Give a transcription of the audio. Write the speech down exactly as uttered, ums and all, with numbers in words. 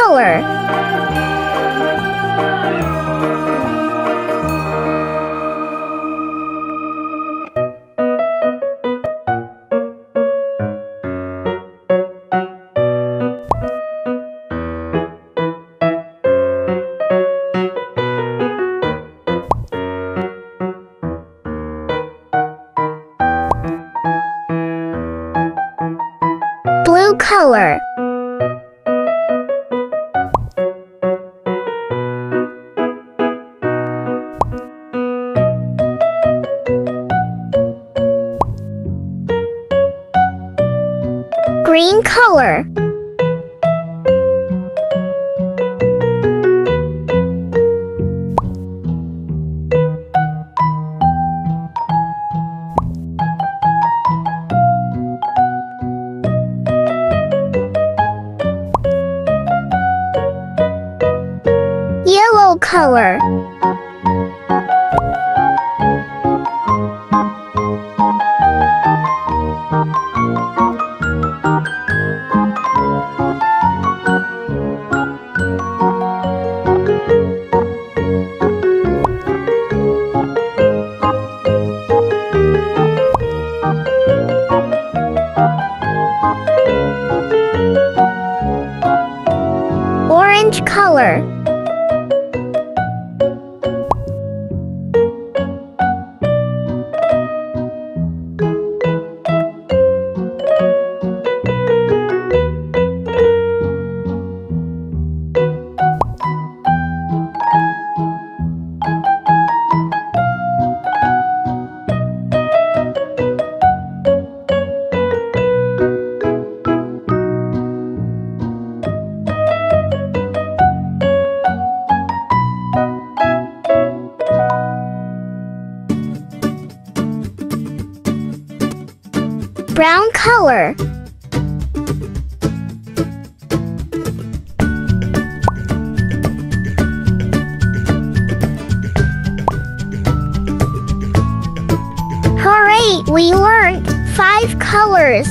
color. Blue color. Green color. Yellow color. Orange color. Brown color. Hooray! We learned five colors.